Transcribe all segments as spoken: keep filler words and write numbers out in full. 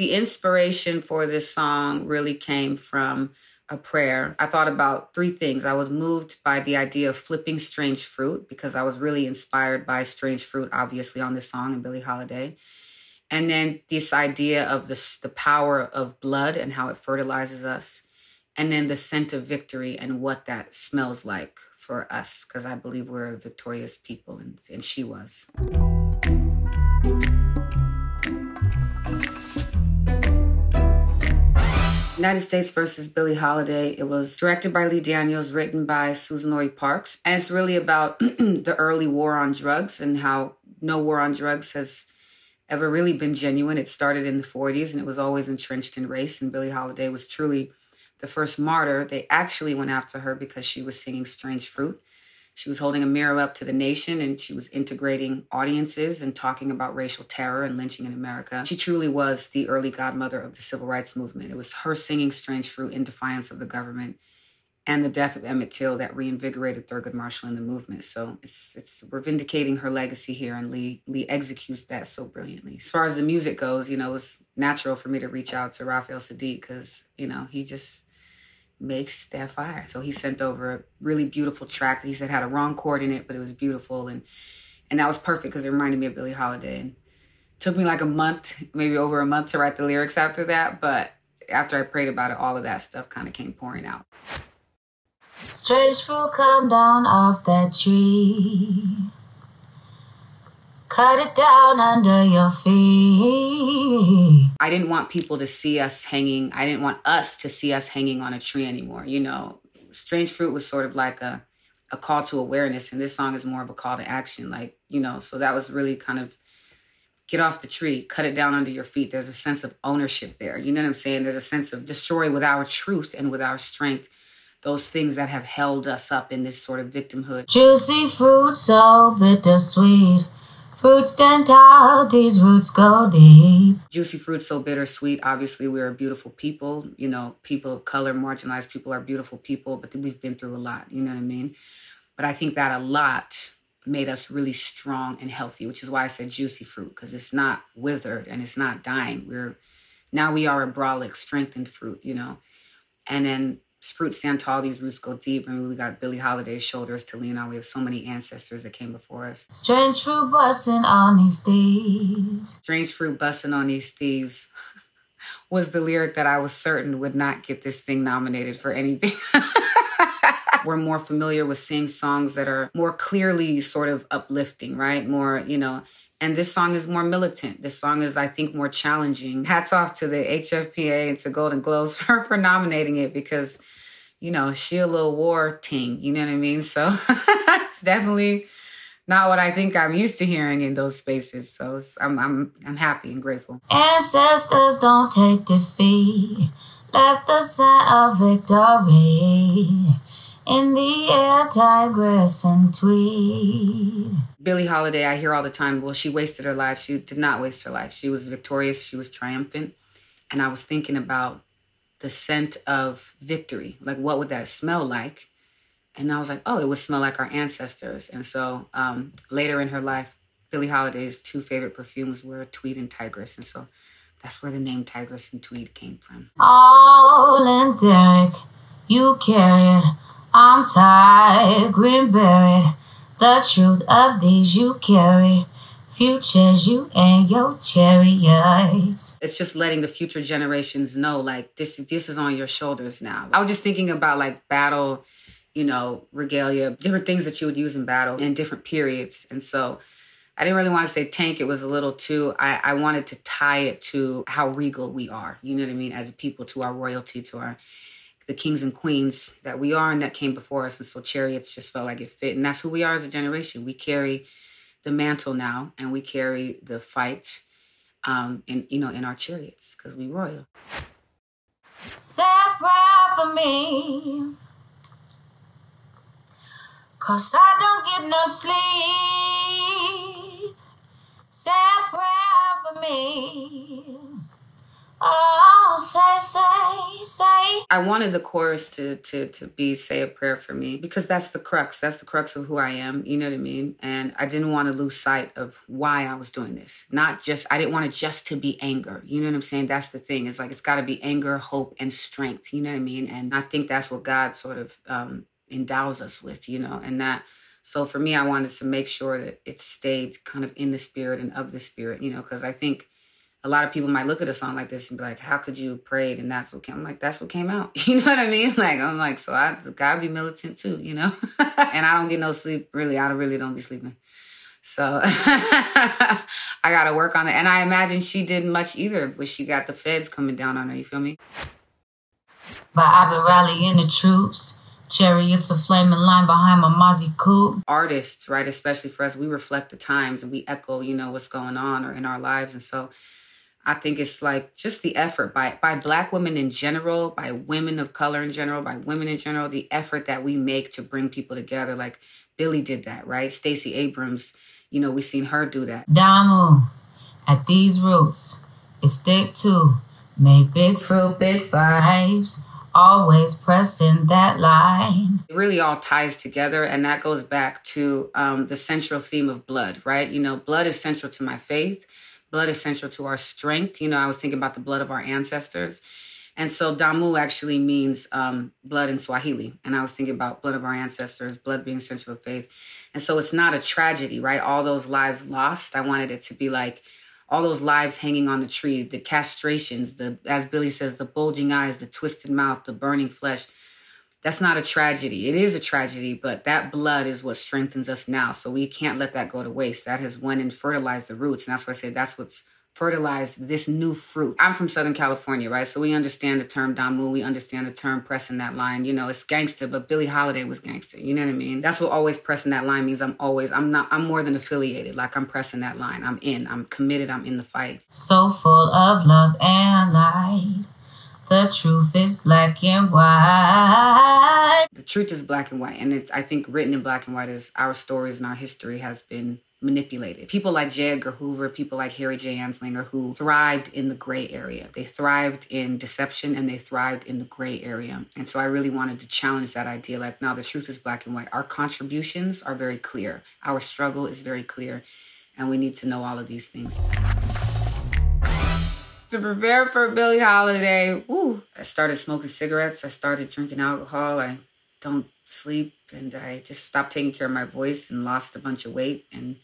The inspiration for this song really came from a prayer. I thought about three things. I was moved by the idea of flipping strange fruit because I was really inspired by strange fruit, obviously, on this song and Billie Holiday. And then this idea of this, the power of blood and how it fertilizes us. And then the scent of victory and what that smells like for us, because I believe we're a victorious people, and, and she was. United States versus. Billie Holiday. It was directed by Lee Daniels, written by Susan Lori Parks. And it's really about the early war on drugs and how no war on drugs has ever really been genuine. It started in the forties and it was always entrenched in race. And Billie Holiday was truly the first martyr. They actually went after her because she was singing Strange Fruit. She was holding a mirror up to the nation and she was integrating audiences and talking about racial terror and lynching in America. She truly was the early godmother of the civil rights movement. It was her singing Strange Fruit in defiance of the government and the death of Emmett Till that reinvigorated Thurgood Marshall in the movement. So it's, it's, we're vindicating her legacy here, and Lee, Lee executes that so brilliantly. As far as the music goes, you know, it was natural for me to reach out to Raphael Saadiq because, you know, he just makes that fire. So he sent over a really beautiful track that he said had a wrong chord in it, but it was beautiful. And and that was perfect because it reminded me of Billie Holiday. And it took me like a month, maybe over a month to write the lyrics after that. But after I prayed about it, all of that stuff kind of came pouring out. Strange fruit come down off that tree. Cut it down under your feet. I didn't want people to see us hanging. I didn't want us to see us hanging on a tree anymore. You know, Strange Fruit was sort of like a, a call to awareness. And this song is more of a call to action. Like, you know, so that was really kind of get off the tree, cut it down under your feet. There's a sense of ownership there. You know what I'm saying? There's a sense of destroy with our truth and with our strength those things that have held us up in this sort of victimhood. Juicy fruit, so bittersweet. Fruits stand out, these roots go deep. Juicy fruits, so bittersweet. Obviously, we're a beautiful people. You know, people of color, marginalized people are beautiful people, but we've been through a lot, you know what I mean? But I think that a lot made us really strong and healthy, which is why I said juicy fruit, because it's not withered and it's not dying. We're, now we are a brolic, strengthened fruit, you know? And then fruits stand tall, these roots go deep. I mean, we got Billie Holiday's shoulders to lean on. We have so many ancestors that came before us. Strange fruit busting on these thieves. Strange fruit busting on these thieves was the lyric that I was certain would not get this thing nominated for anything. We're more familiar with seeing songs that are more clearly sort of uplifting, right? More, you know, and this song is more militant. This song is, I think, more challenging. Hats off to the H F P A and to Golden Globes for, for nominating it because, you know, she a little war ting, you know what I mean? So it's definitely not what I think I'm used to hearing in those spaces. So it's, I'm, I'm, I'm happy and grateful. Ancestors don't take defeat. Left the scent of victory. In the air, Tigress and Tweed. Billie Holiday, I hear all the time, well, she wasted her life. She did not waste her life. She was victorious. She was triumphant. And I was thinking about the scent of victory. Like, what would that smell like? And I was like, oh, it would smell like our ancestors. And so um, later in her life, Billie Holiday's two favorite perfumes were Tweed and Tigress. And so that's where the name Tigress and Tweed came from. Oh, Derek, you carried I'm tired, green buried. The truth of these you carry. Futures you and your chariots. It's just letting the future generations know, like, this, this is on your shoulders now. I was just thinking about, like, battle, you know, regalia, different things that you would use in battle in different periods. And so I didn't really want to say tank. It was a little too, I, I wanted to tie it to how regal we are, you know what I mean, as a people, to our royalty, to our the kings and queens that we are and that came before us. And so chariots just felt like it fit. And that's who we are as a generation. We carry the mantle now and we carry the fight um, in, you know, in our chariots because we royal. Say a prayer for me, cause I don't get no sleep. Say a prayer for me. Oh, say, say. you say? I wanted the chorus to to to be "Say a Prayer for Me," because that's the crux. That's the crux of who I am. You know what I mean? And I didn't want to lose sight of why I was doing this. Not just, I didn't want it just to be anger. You know what I'm saying? That's the thing. It's like, it's got to be anger, hope, and strength. You know what I mean? And I think that's what God sort of um, endows us with, you know, and that. So for me, I wanted to make sure that it stayed kind of in the spirit and of the spirit, you know, because I think a lot of people might look at a song like this and be like, how could you pray? And that's what came. I'm like, that's what came out. You know what I mean? Like, I'm like, so I gotta be militant too, you know? And I don't get no sleep, really. I really don't be sleeping. So I gotta work on it. And I imagine she didn't much either, but she got the feds coming down on her, you feel me? But I've been rallying the troops. Chariots of flame in line behind my Mozzie coupe. Artists, right, especially for us, we reflect the times and we echo, you know, what's going on or in our lives. And so I think it's like just the effort by by Black women in general, by women of color in general, by women in general, the effort that we make to bring people together. Like Billie did that, right? Stacey Abrams, you know, we seen her do that. Damu, at these roots, it's thick too. Made big fruit, big vibes. Always pressing that line. It really all ties together, and that goes back to um, the central theme of blood, right? You know, blood is central to my faith. Blood is central to our strength. You know, I was thinking about the blood of our ancestors. And so Damu actually means um, blood in Swahili. And I was thinking about blood of our ancestors, blood being central to faith. And so it's not a tragedy, right? All those lives lost. I wanted it to be like, all those lives hanging on the tree, the castrations, the, as Billie says, the bulging eyes, the twisted mouth, the burning flesh. That's not a tragedy. It is a tragedy, but that blood is what strengthens us now. So we can't let that go to waste. That has went and fertilized the roots. And that's why I say that's what's fertilized this new fruit. I'm from Southern California, right? So we understand the term Damu. We understand the term pressing that line. You know, it's gangster, but Billie Holiday was gangster. You know what I mean? That's what always pressing that line means. I'm always, I'm not, I'm more than affiliated. Like I'm pressing that line. I'm in, I'm committed. I'm in the fight. So full of love and light. The truth is black and white. The truth is black and white. And it's, I think, written in black and white is our stories and our history has been manipulated. People like J. Edgar Hoover, people like Harry J. Anslinger, who thrived in the gray area. They thrived in deception and they thrived in the gray area. And so I really wanted to challenge that idea. Like, no, the truth is black and white. Our contributions are very clear. Our struggle is very clear. And we need to know all of these things. To prepare for Billie Holiday, ooh, I started smoking cigarettes. I started drinking alcohol. I don't sleep. And I just stopped taking care of my voice and lost a bunch of weight and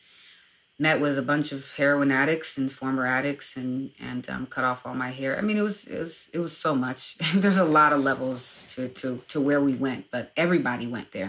met with a bunch of heroin addicts and former addicts and and um, cut off all my hair. I mean, it was it was it was so much. There's a lot of levels to to to where we went, but everybody went there.